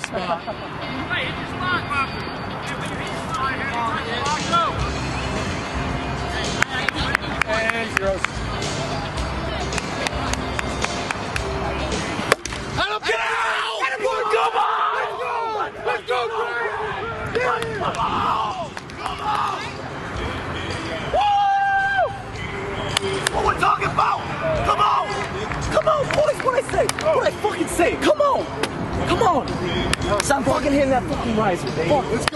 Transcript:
soft spot. Hey, hit your spot, Bobby. Hey, when you hit your spot, go. And gross. Get out! Get him, come on! Let's go, Greg! Come on! Come on! Woo! What we're talking about? Come on! Come on, boys! What I say? What I fucking say? Come on! Come on! Stop fucking hitting that fucking riser, baby. Fuck.